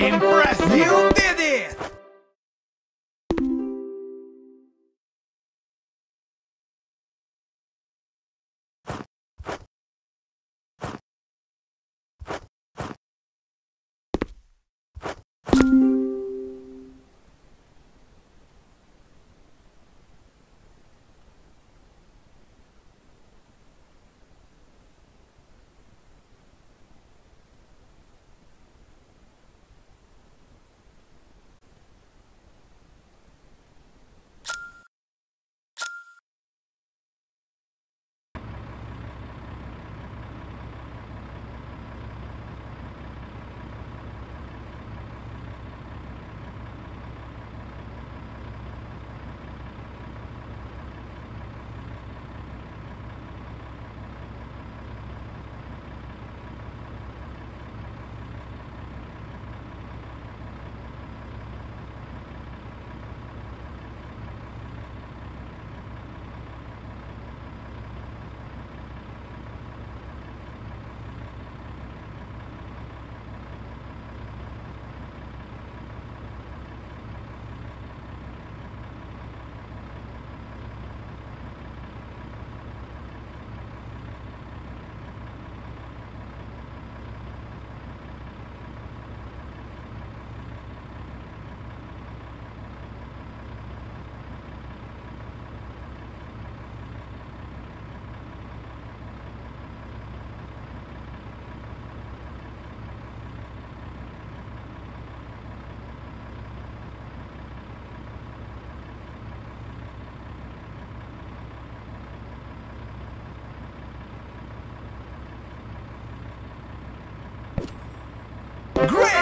Impressive. You did it! Great!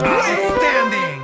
Outstanding!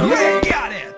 Yeah, got it.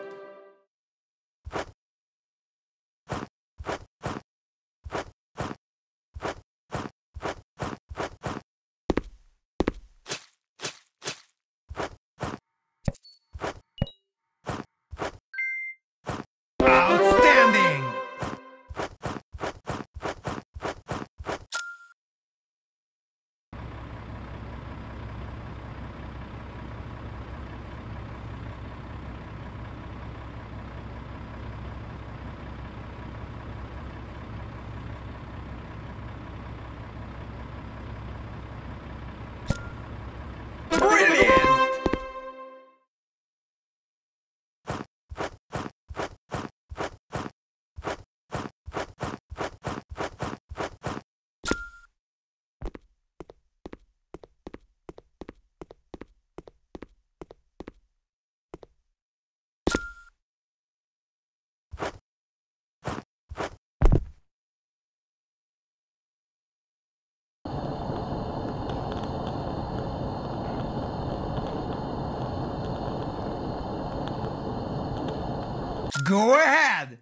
Go ahead!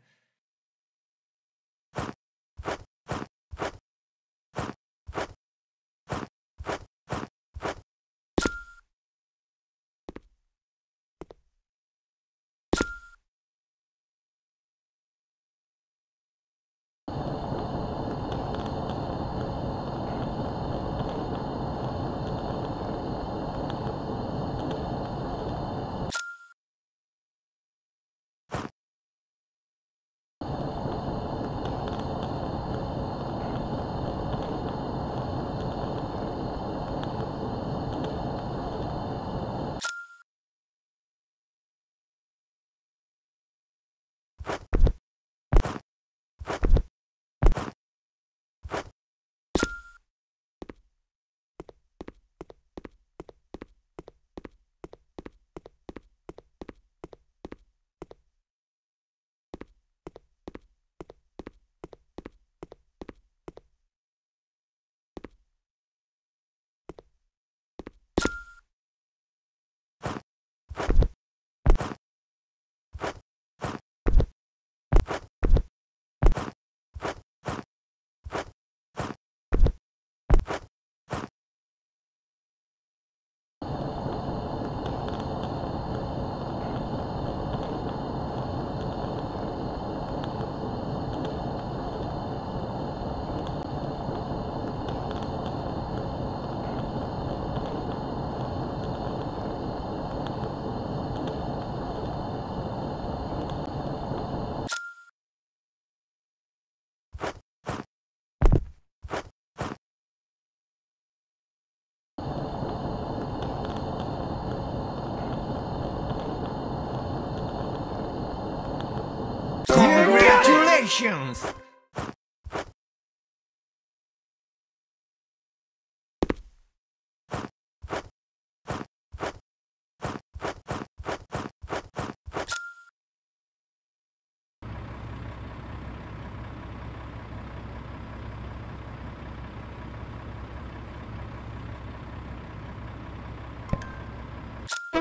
Congratulations!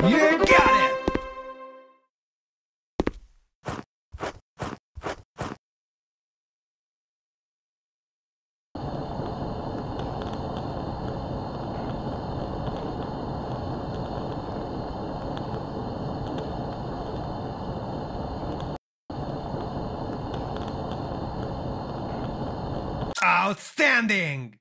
You got it! Outstanding!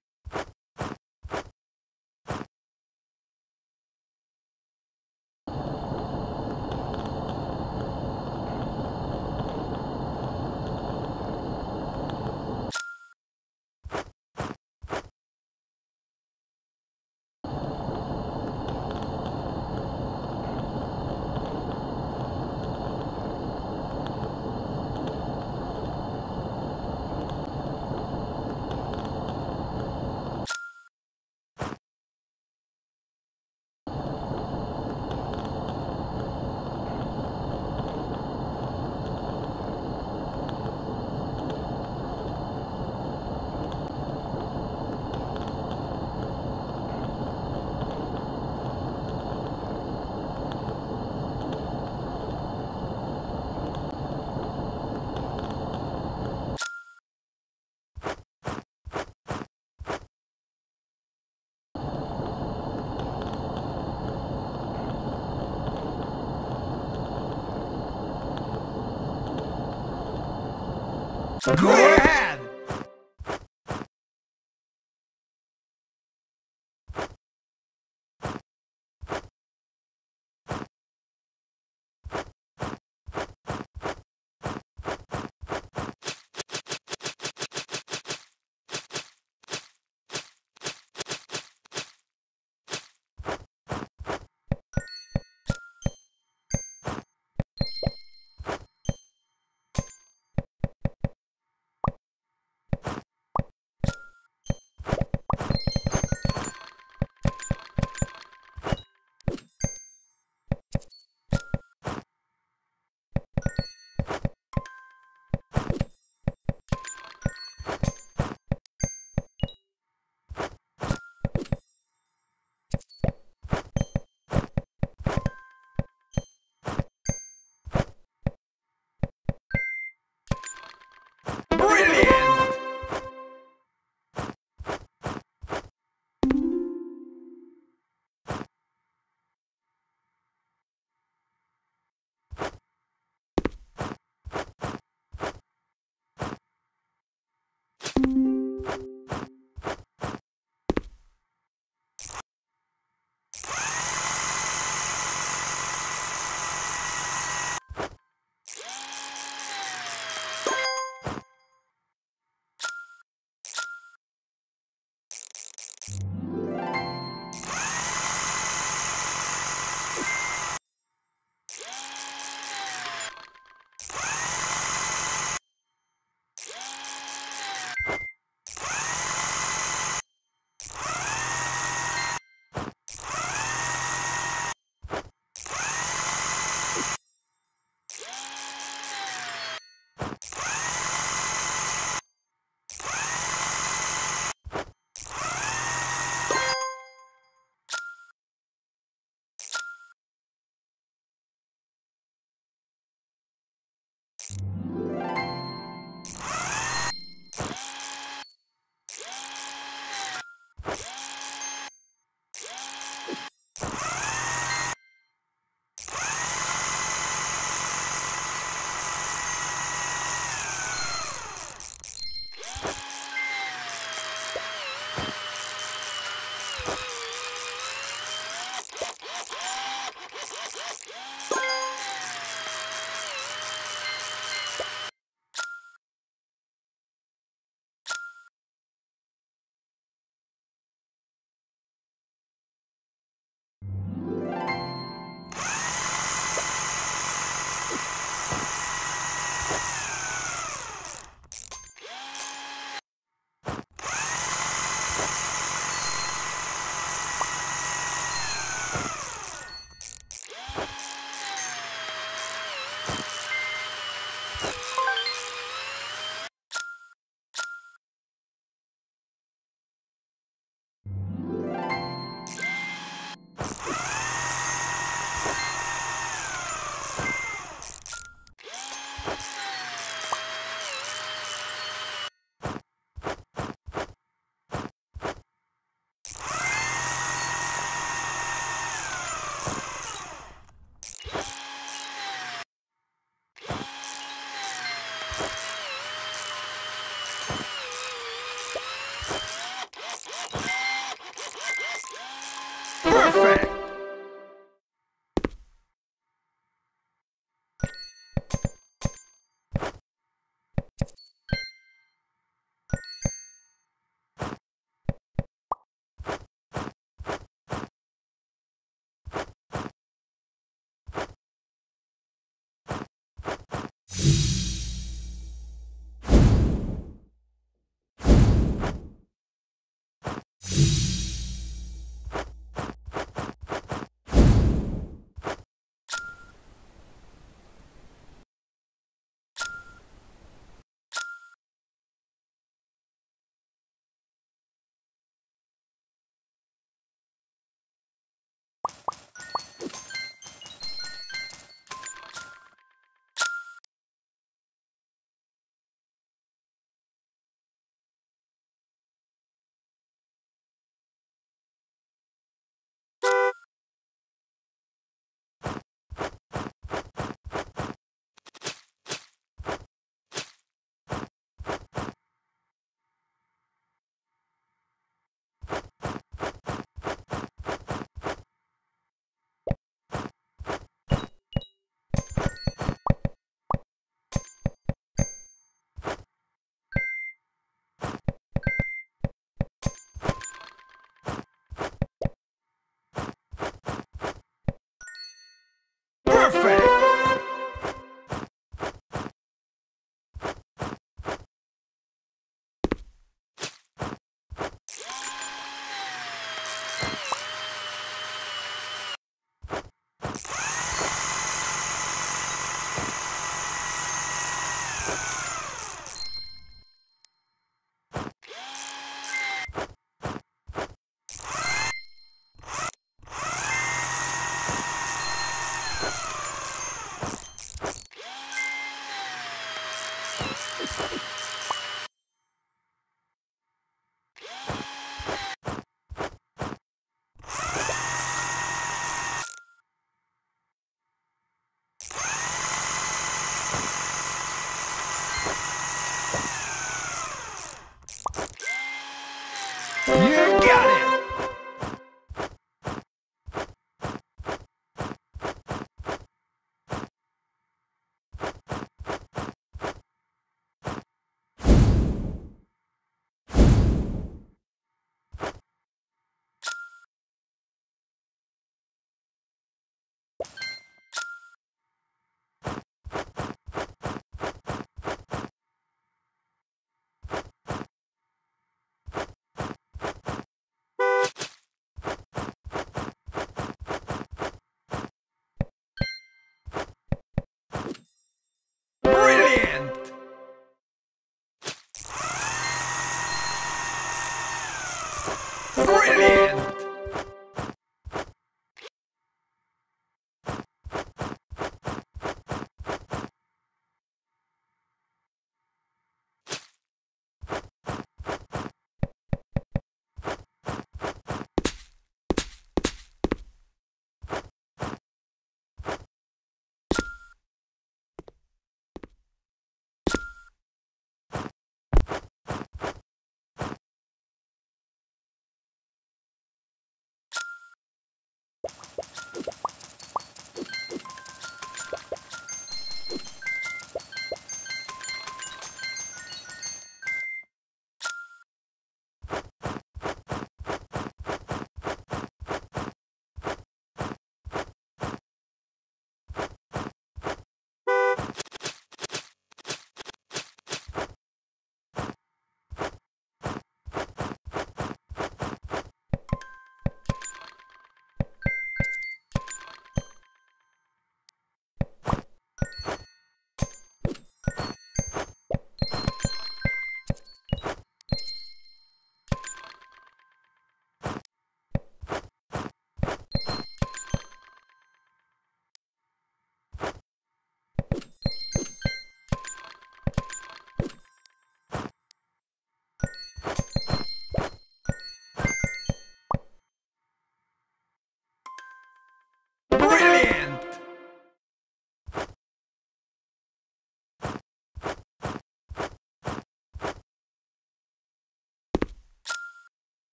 Grab!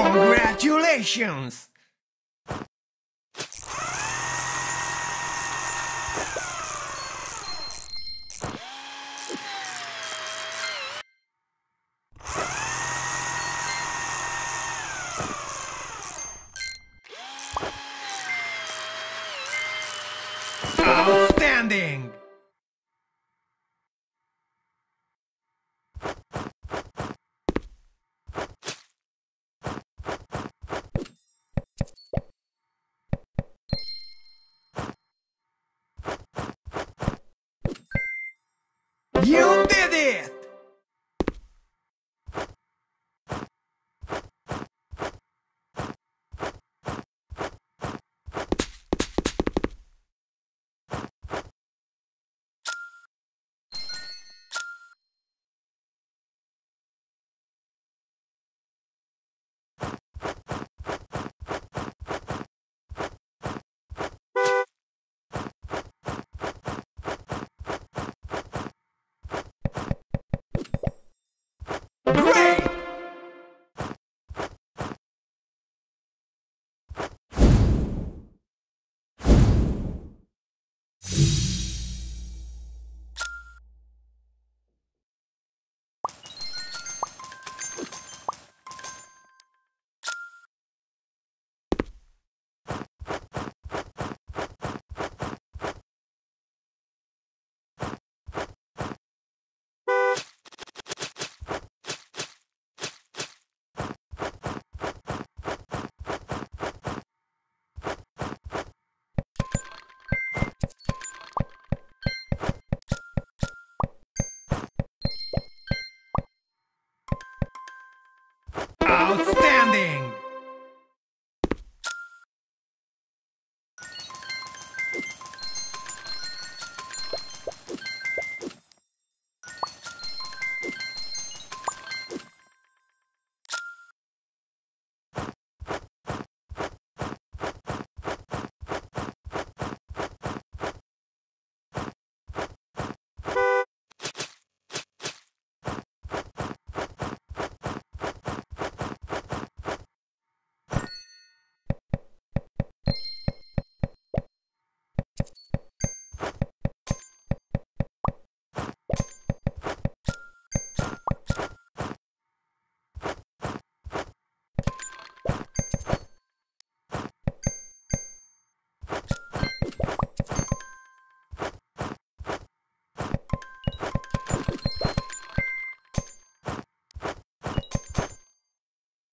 Congratulations! Outstanding!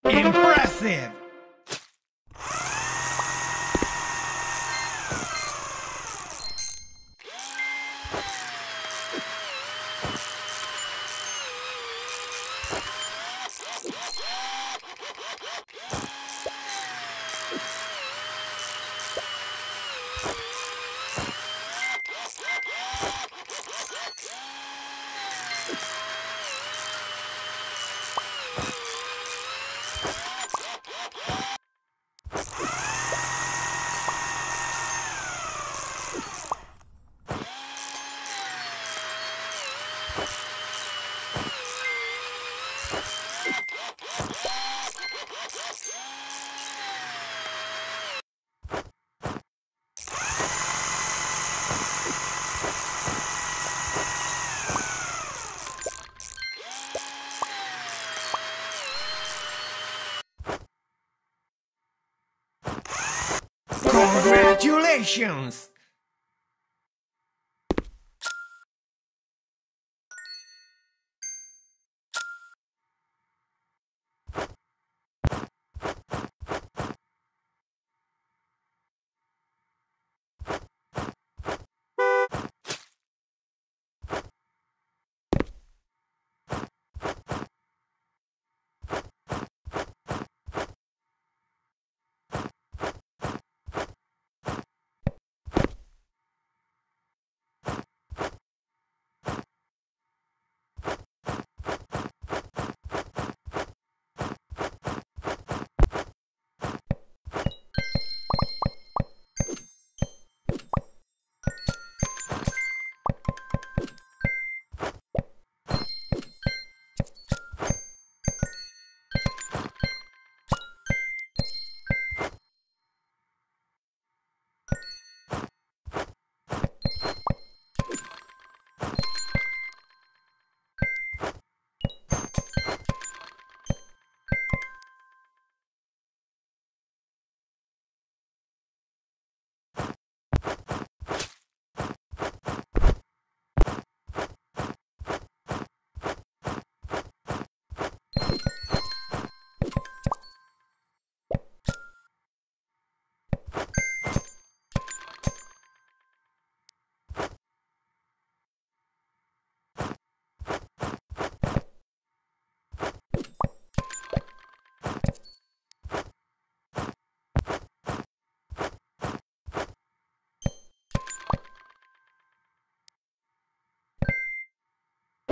Impressive! Congratulations!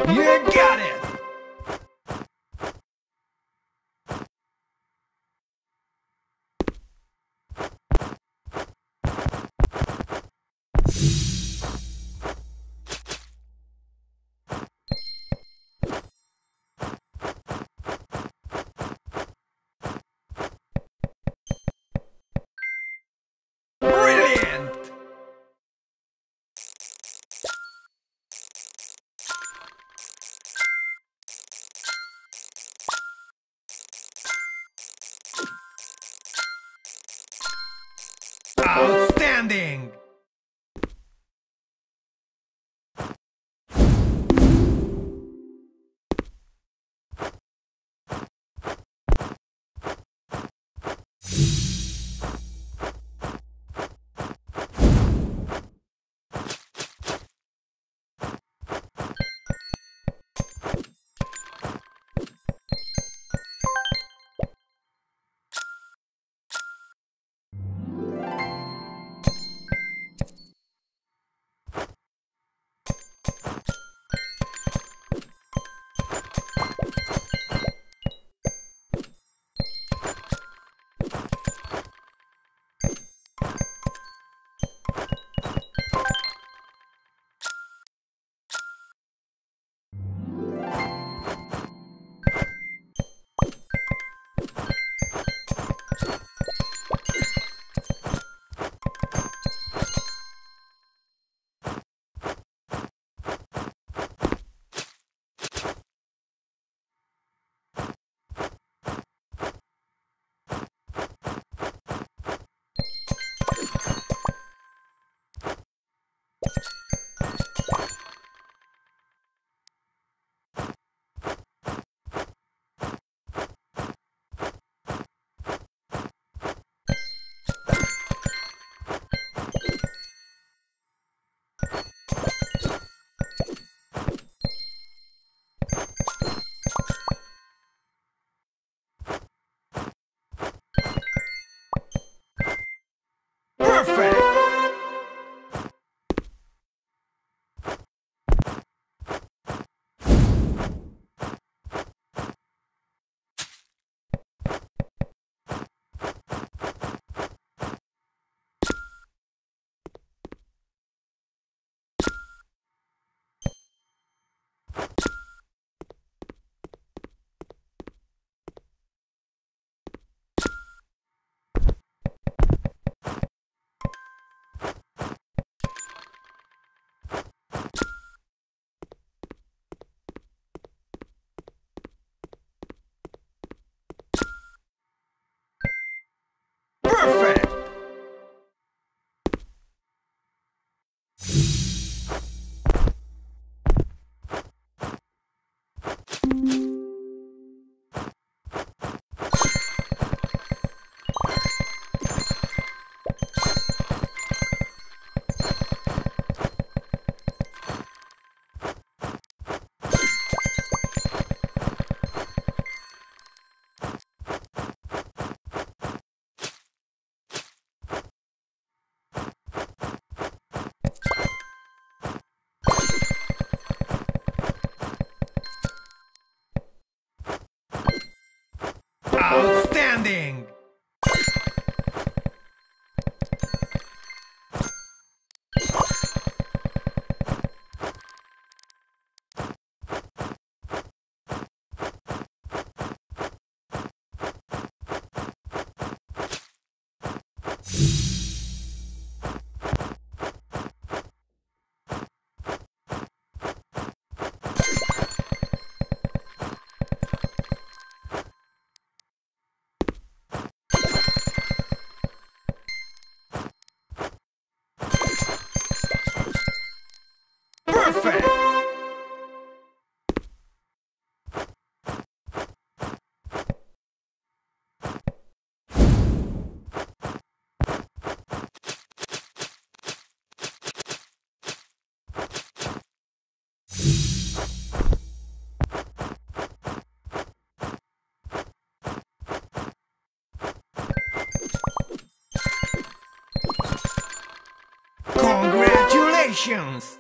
You got it! Outstanding! Outstanding! Congratulations!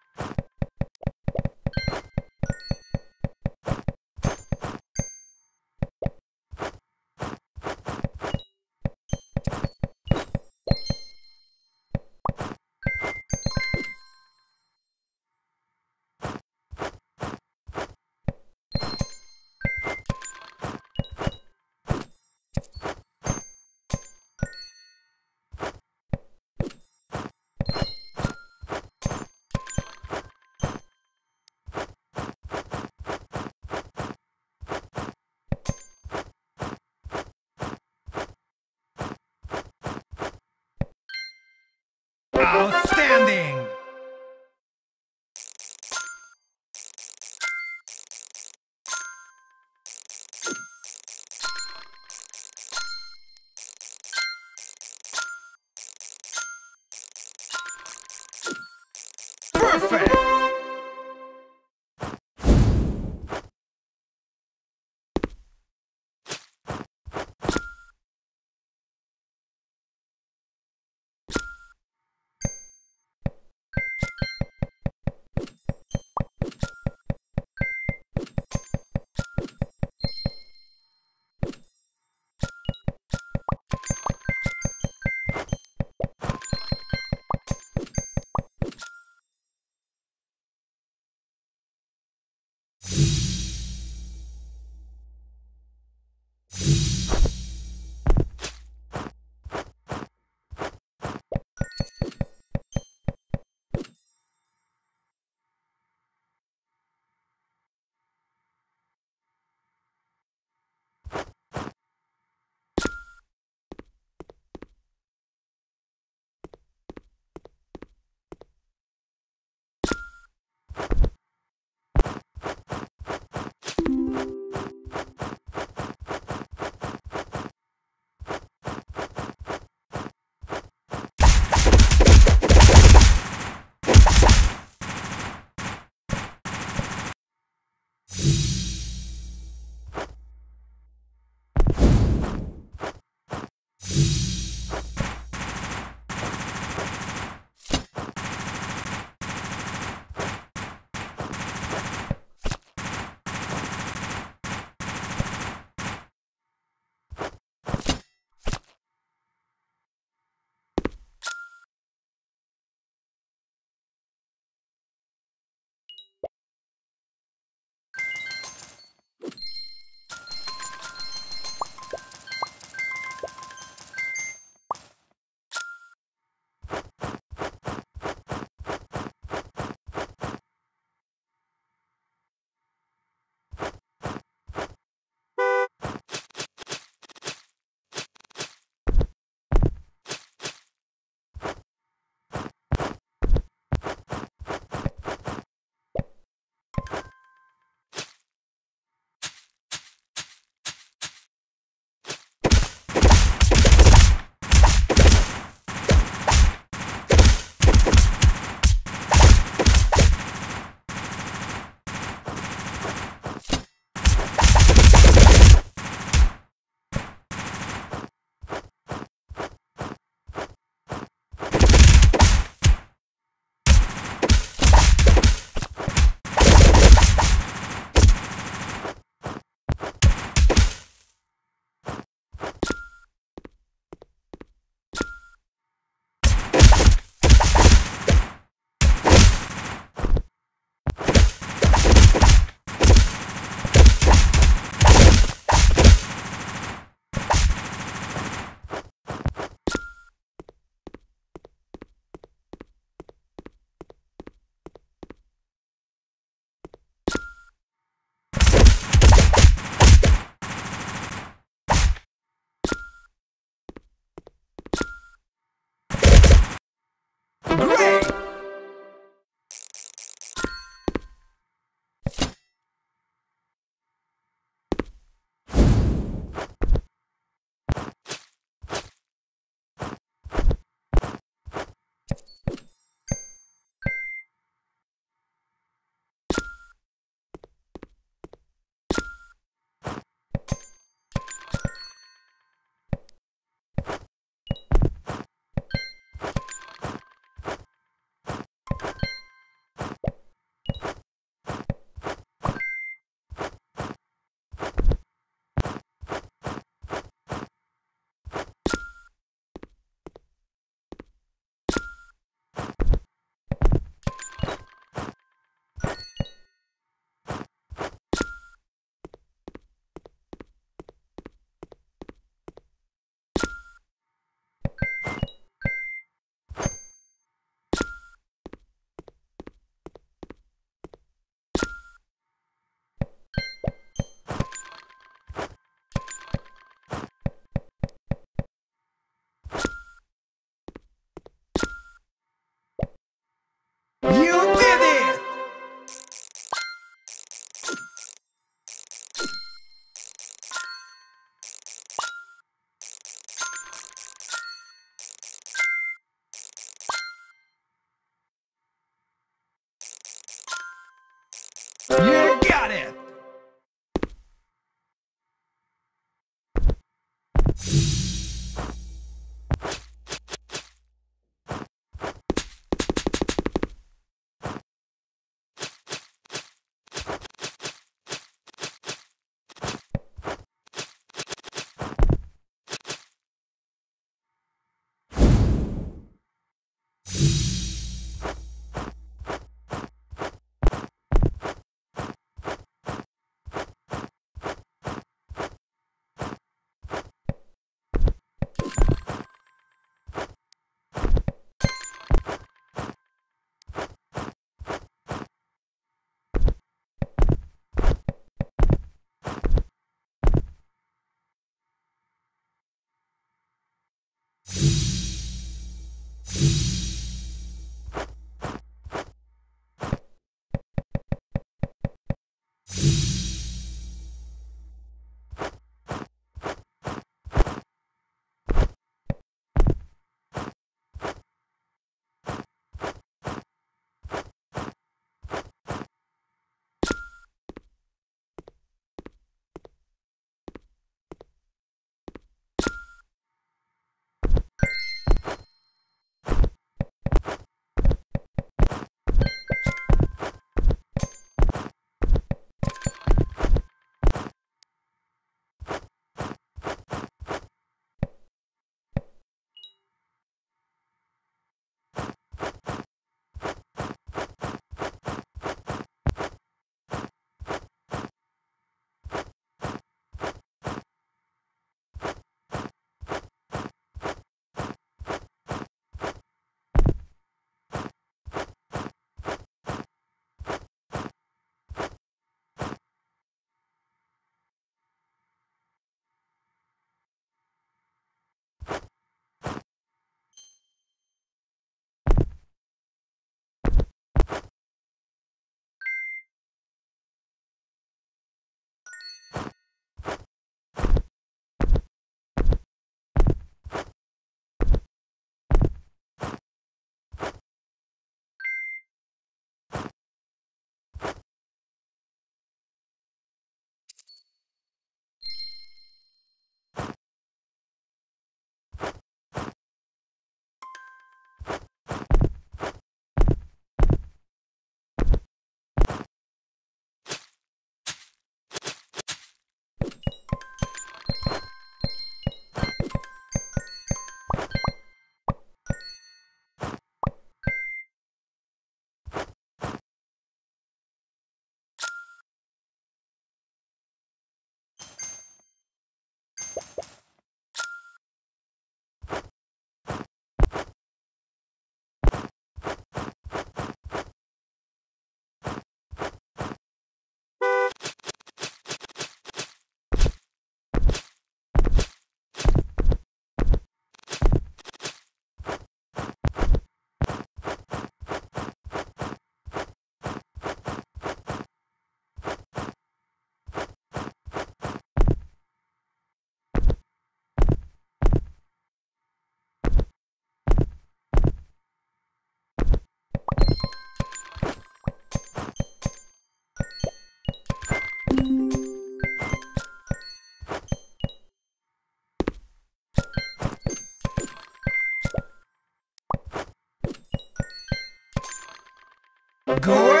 Go!